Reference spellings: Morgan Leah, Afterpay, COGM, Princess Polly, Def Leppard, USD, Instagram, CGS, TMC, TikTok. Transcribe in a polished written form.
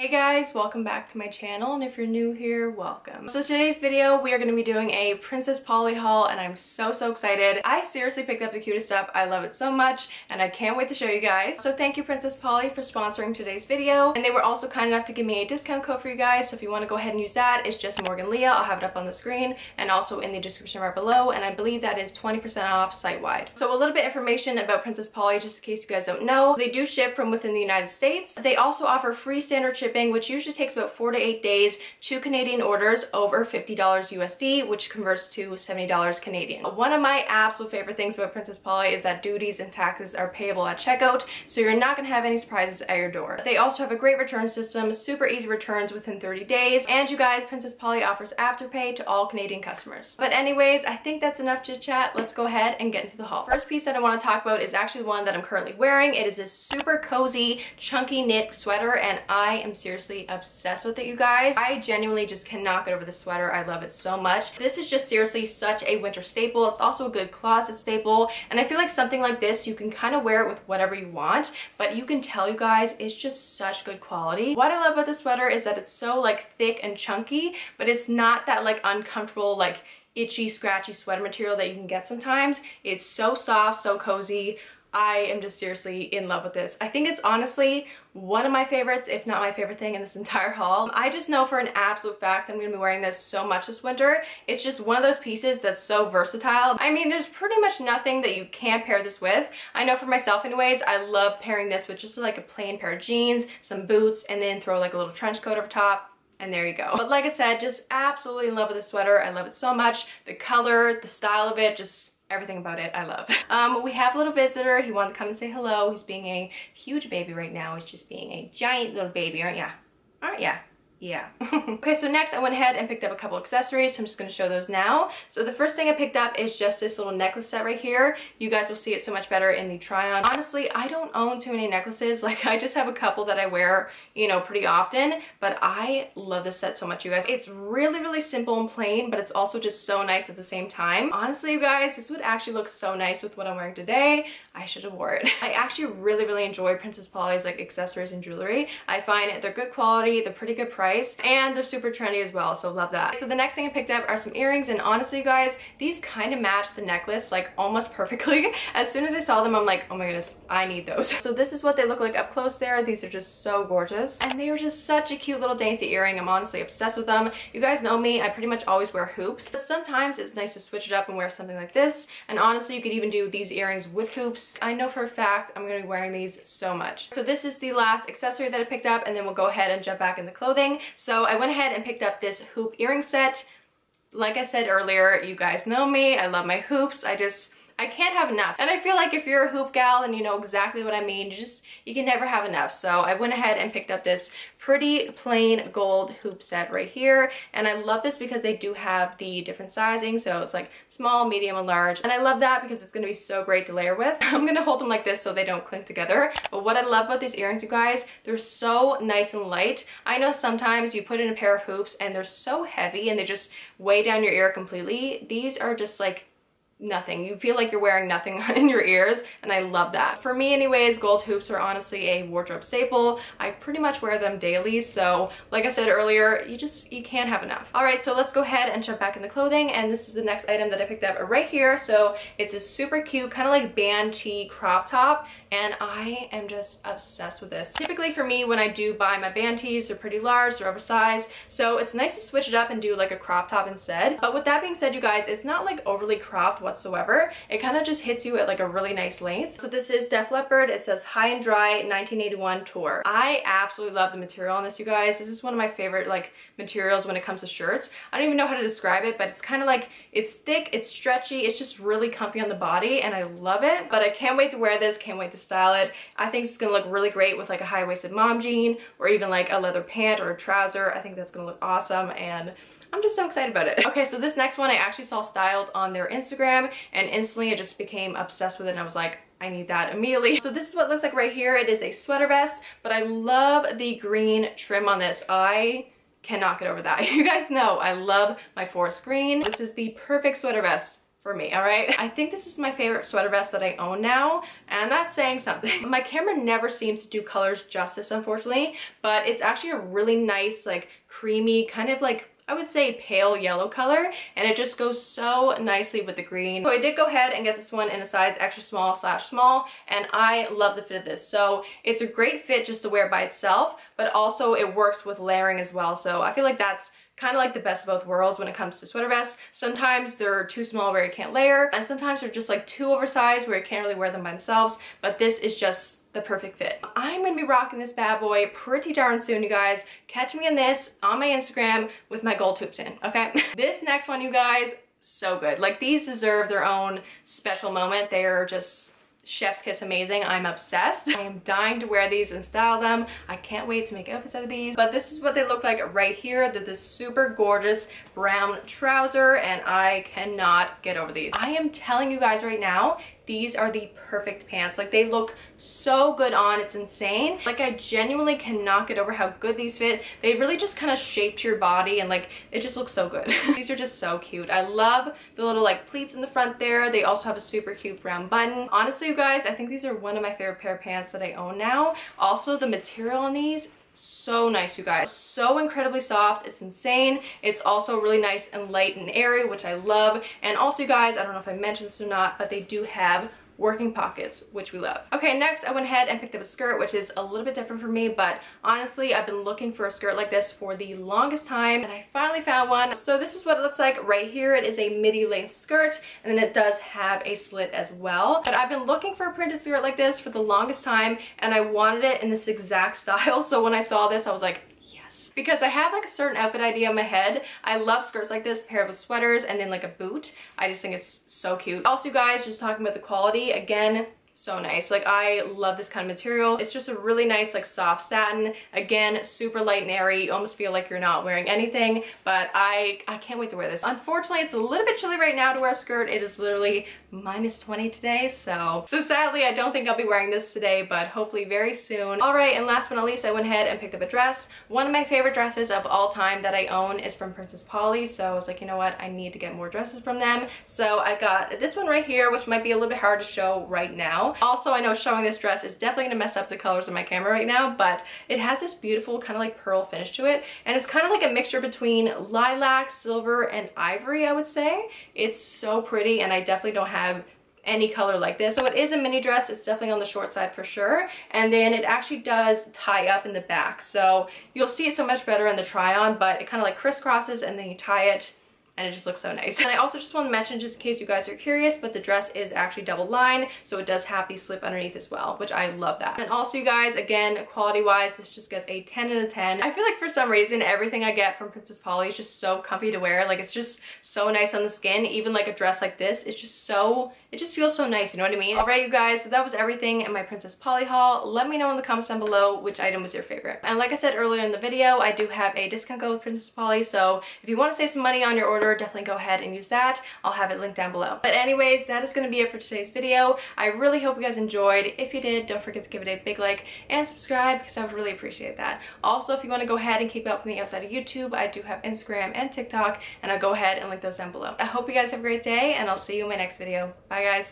Hey guys, welcome back to my channel, and if you're new here, welcome. So today's video, we are going to be doing a Princess Polly haul, and I'm so excited. I seriously picked up the cutest stuff. I love it so much, and I can't wait to show you guys. So thank you, Princess Polly, for sponsoring today's video, and they were also kind enough to give me a discount code for you guys, so if you want to go ahead and use that, it's just Morgan Leah. I'll have it up on the screen and also in the description bar below, and I believe that is 20% off site-wide. So a little bit of information about Princess Polly, just in case you guys don't know. They do ship from within the United States. They also offer free standard shipping, which usually takes about 4 to 8 days to Canadian orders over $50 USD, which converts to $70 Canadian. One of my absolute favorite things about Princess Polly is that duties and taxes are payable at checkout, so you're not gonna have any surprises at your door. They also have a great return system, super easy returns within 30 days, and you guys, Princess Polly offers Afterpay to all Canadian customers. But anyways, I think that's enough chit chat. Let's go ahead and get into the haul. First piece that I want to talk about is actually one that I'm currently wearing. It is this super cozy, chunky knit sweater, and I am seriously obsessed with it, you guys. I genuinely just cannot get over the sweater. I love it so much. This is just seriously such a winter staple. It's also a good closet staple, and I feel like something like this, you can kind of wear it with whatever you want, but you can tell, you guys, it's just such good quality. What I love about this sweater is that it's so like thick and chunky, but it's not that like uncomfortable, like itchy, scratchy sweater material that you can get sometimes. It's so soft, so cozy. I am just seriously in love with this. I think it's honestly one of my favorites, if not my favorite thing in this entire haul. I just know for an absolute fact that I'm gonna be wearing this so much this winter. It's just one of those pieces that's so versatile. I mean, there's pretty much nothing that you can't pair this with. I know for myself anyways, I love pairing this with just like a plain pair of jeans, some boots, and then throw like a little trench coat over top. And there you go. But like I said, just absolutely in love with this sweater. I love it so much. The color, the style of it, just everything about it, I love. We have a little visitor. He wanted to come and say hello. He's being a huge baby right now. He's just being a giant little baby, aren't ya? Aren't ya? Yeah. Okay, so next I went ahead and picked up a couple accessories, so I'm just going to show those now. So the first thing I picked up is just this little necklace set right here. You guys will see it so much better in the try on. Honestly, I don't own too many necklaces. Like, I just have a couple that I wear, you know, pretty often, but I love this set so much, you guys. It's really simple and plain, but it's also just so nice at the same time. Honestly, you guys, this would actually look so nice with what I'm wearing today. I should have wore it. I actually really enjoy Princess Polly's like accessories and jewelry. I find they're good quality, they're pretty good price, and they're super trendy as well, so love that. So the next thing I picked up are some earrings, and honestly, you guys, these kind of match the necklace like almost perfectly. As soon as I saw them, I'm like, oh my goodness, I need those. So this is what they look like up close there. These are just so gorgeous, and they are just such a cute little dainty earring. I'm honestly obsessed with them. You guys know me, I pretty much always wear hoops, but sometimes it's nice to switch it up and wear something like this. And honestly, you could even do these earrings with hoops. I know for a fact I'm gonna be wearing these so much. So this is the last accessory that I picked up, and then we'll go ahead and jump back in the clothing. So I went ahead and picked up this hoop earring set. Like I said earlier, you guys know me, I love my hoops. I can't have enough. And I feel like if you're a hoop gal and you know exactly what I mean, you can never have enough. So I went ahead and picked up this pretty plain gold hoop set right here, and I love this because they do have the different sizing, so it's like small, medium, and large, and I love that because it's going to be so great to layer with. I'm going to hold them like this so they don't clink together, but what I love about these earrings, you guys, they're so nice and light. I know sometimes you put in a pair of hoops and they're so heavy and they just weigh down your ear completely. These are just like nothing. You feel like you're wearing nothing in your ears, and I love that. For me anyways, gold hoops are honestly a wardrobe staple. I pretty much wear them daily, so like I said earlier, you can't have enough. Alright, so let's go ahead and jump back in the clothing, and this is the next item that I picked up right here. So it's a super cute kind of like band tee crop top, and I am just obsessed with this. Typically for me, when I do buy my band tees, they're pretty large, they're oversized, so it's nice to switch it up and do like a crop top instead. But with that being said, you guys, it's not like overly cropped whatsoever. It kind of just hits you at like a really nice length. So this is Def Leppard. It says High and Dry 1981 Tour. I absolutely love the material on this, you guys. This is one of my favorite like materials when it comes to shirts. I don't even know how to describe it, but it's kind of like, it's thick, it's stretchy, it's just really comfy on the body, and I love it. But I can't wait to wear this, can't wait to style it. I think it's gonna look really great with like a high-waisted mom jean or even like a leather pant or a trouser. I think that's gonna look awesome, and I'm just so excited about it. Okay, so this next one I actually saw styled on their Instagram, and instantly I just became obsessed with it, and I was like, I need that immediately. So this is what it looks like right here. It is a sweater vest, but I love the green trim on this. I cannot get over that. You guys know I love my forest green. This is the perfect sweater vest for me, all right? I think this is my favorite sweater vest that I own now, and that's saying something. My camera never seems to do colors justice, unfortunately, but it's actually a really nice, like, creamy, kind of like, I would say pale yellow color, and it just goes so nicely with the green. So I did go ahead and get this one in a size extra small / small, and I love the fit of this. So it's a great fit just to wear by itself, but also it works with layering as well. So I feel like that's kind of like the best of both worlds when it comes to sweater vests. Sometimes they're too small where you can't layer, and sometimes they're just like too oversized where you can't really wear them by themselves, but this is just the perfect fit. I'm gonna be rocking this bad boy pretty darn soon, you guys. Catch me in this on my Instagram with my gold hoops in, okay? This next one, you guys, so good. Like, these deserve their own special moment. They are just chef's kiss amazing. I'm obsessed. I am dying to wear these and style them. I can't wait to make outfits out of these. But this is what they look like right here. They're this super gorgeous brown trouser, and I cannot get over these. I am telling you guys right now, these are the perfect pants. Like, they look so good on, it's insane. Like, I genuinely cannot get over how good these fit. They really just kind of shape to your body, and like, it just looks so good. These are just so cute. I love the little like pleats in the front there. They also have a super cute brown button. Honestly, you guys, I think these are one of my favorite pair of pants that I own now. Also, the material on these, so nice, you guys. So incredibly soft, it's insane. It's also really nice and light and airy, which I love. And also, you guys, I don't know if I mentioned this or not, but they do have working pockets, which we love. Okay, next I went ahead and picked up a skirt, which is a little bit different for me, but honestly, I've been looking for a skirt like this for the longest time, and I finally found one. So this is what it looks like right here. It is a midi length skirt, and then it does have a slit as well. But I've been looking for a printed skirt like this for the longest time, and I wanted it in this exact style. So when I saw this, I was like, because I have like a certain outfit idea in my head. I love skirts like this paired with sweaters and then like a boot. I just think it's so cute. Also, you guys, just talking about the quality again, so nice. Like, I love this kind of material. It's just a really nice like soft satin, again super light and airy. You almost feel like you're not wearing anything, but I can't wait to wear this. Unfortunately, it's a little bit chilly right now to wear a skirt. It is literally minus 20 today, so sadly I don't think I'll be wearing this today, but hopefully very soon. All right, and last but not least, I went ahead and picked up a dress. One of my favorite dresses of all time that I own is from Princess Polly, so I was like, you know what, I need to get more dresses from them. So I got this one right here, which might be a little bit hard to show right now. Also, I know showing this dress is definitely gonna mess up the colors of my camera right now, but it has this beautiful kind of like pearl finish to it, and it's kind of like a mixture between lilac, silver, and ivory, I would say. It's so pretty, and I definitely don't have any color like this. So it is a mini dress. It's definitely on the short side for sure, and then it actually does tie up in the back, so you'll see it so much better in the try on, but it kind of like crisscrosses and then you tie it, and it just looks so nice. And I also just want to mention, just in case you guys are curious, but the dress is actually double lined, so it does have the slip underneath as well, which I love that. And also, you guys, again, quality wise, this just gets a 10 out of 10. I feel like for some reason, everything I get from Princess Polly is just so comfy to wear. Like, it's just so nice on the skin. Even like a dress like this, it's just so, it just feels so nice, you know what I mean? All right, you guys, so that was everything in my Princess Polly haul. Let me know in the comments down below which item was your favorite. And like I said earlier in the video, I do have a discount code with Princess Polly, so if you want to save some money on your order, definitely go ahead and use that. I'll have it linked down below. But anyways, that is going to be it for today's video. I really hope you guys enjoyed. If you did, don't forget to give it a big like and subscribe, because I would really appreciate that. Also, if you want to go ahead and keep up with me outside of YouTube, I do have Instagram and TikTok, and I'll go ahead and link those down below. I hope you guys have a great day, and I'll see you in my next video. Bye, guys.